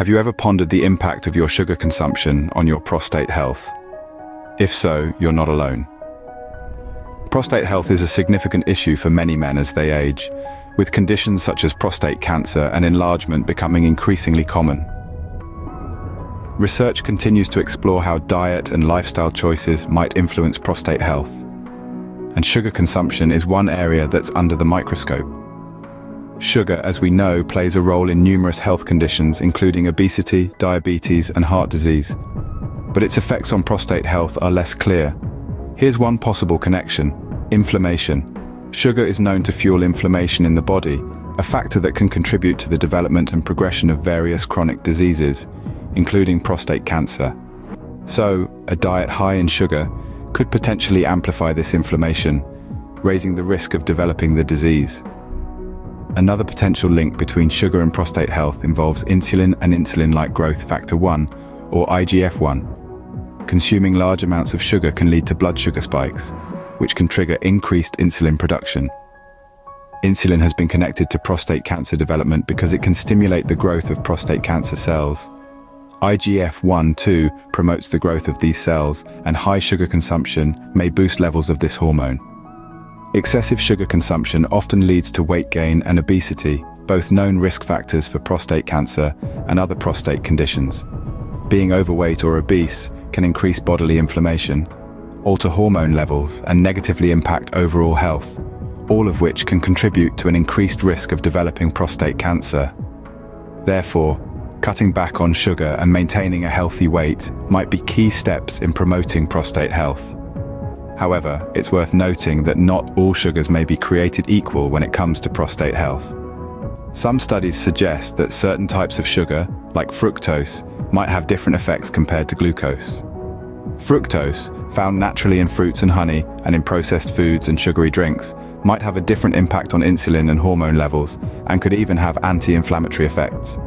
Have you ever pondered the impact of your sugar consumption on your prostate health? If so, you're not alone. Prostate health is a significant issue for many men as they age, with conditions such as prostate cancer and enlargement becoming increasingly common. Research continues to explore how diet and lifestyle choices might influence prostate health, and sugar consumption is one area that's under the microscope. Sugar, as we know, plays a role in numerous health conditions, including obesity, diabetes, and heart disease, but its effects on prostate health are less clear. Here's one possible connection: inflammation. Sugar is known to fuel inflammation in the body, a factor that can contribute to the development and progression of various chronic diseases, including prostate cancer. So, a diet high in sugar could potentially amplify this inflammation, raising the risk of developing the disease. Another potential link between sugar and prostate health involves insulin and insulin-like growth factor 1, or IGF-1. Consuming large amounts of sugar can lead to blood sugar spikes, which can trigger increased insulin production. Insulin has been connected to prostate cancer development because it can stimulate the growth of prostate cancer cells. IGF-1 too promotes the growth of these cells, and high sugar consumption may boost levels of this hormone. Excessive sugar consumption often leads to weight gain and obesity, both known risk factors for prostate cancer and other prostate conditions. Being overweight or obese can increase bodily inflammation, alter hormone levels, and negatively impact overall health, all of which can contribute to an increased risk of developing prostate cancer. Therefore, cutting back on sugar and maintaining a healthy weight might be key steps in promoting prostate health. However, it's worth noting that not all sugars may be created equal when it comes to prostate health. Some studies suggest that certain types of sugar, like fructose, might have different effects compared to glucose. Fructose, found naturally in fruits and honey and in processed foods and sugary drinks, might have a different impact on insulin and hormone levels, and could even have anti-inflammatory effects.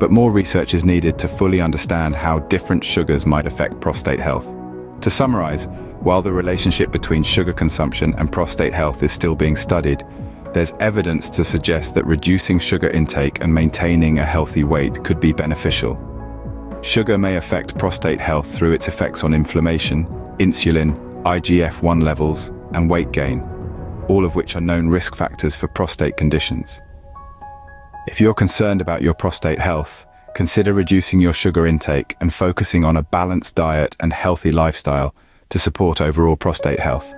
But more research is needed to fully understand how different sugars might affect prostate health. To summarize, while the relationship between sugar consumption and prostate health is still being studied, there's evidence to suggest that reducing sugar intake and maintaining a healthy weight could be beneficial. Sugar may affect prostate health through its effects on inflammation, insulin, IGF-1 levels, and weight gain, all of which are known risk factors for prostate conditions. If you're concerned about your prostate health, consider reducing your sugar intake and focusing on a balanced diet and healthy lifestyle to support overall prostate health.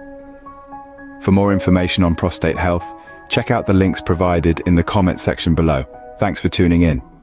For more information on prostate health, check out the links provided in the comments section below. Thanks for tuning in.